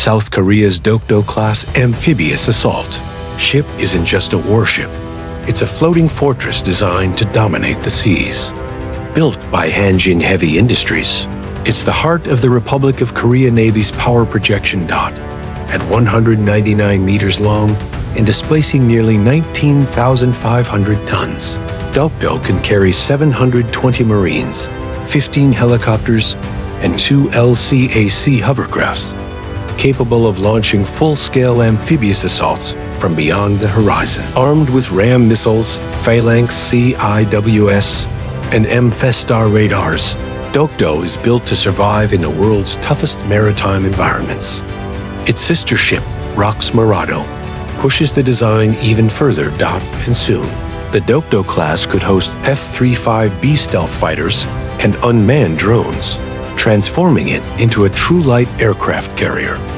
South Korea's Dokdo-class amphibious assault. Ship isn't just a warship. It's a floating fortress designed to dominate the seas. Built by Hanjin Heavy Industries, it's the heart of the Republic of Korea Navy's power projection dot. At 199 meters long and displacing nearly 19,500 tons, Dokdo can carry 720 Marines, 15 helicopters, and 2 LCAC hovercrafts, capable of launching full-scale amphibious assaults from beyond the horizon. Armed with RAM missiles, Phalanx CIWS, and MF-STAR radars, Dokdo is built to survive in the world's toughest maritime environments. Its sister ship, ROKS Marado, pushes the design even further. And soon, the Dokdo class could host F-35B stealth fighters and unmanned drones, transforming it into a true light aircraft carrier.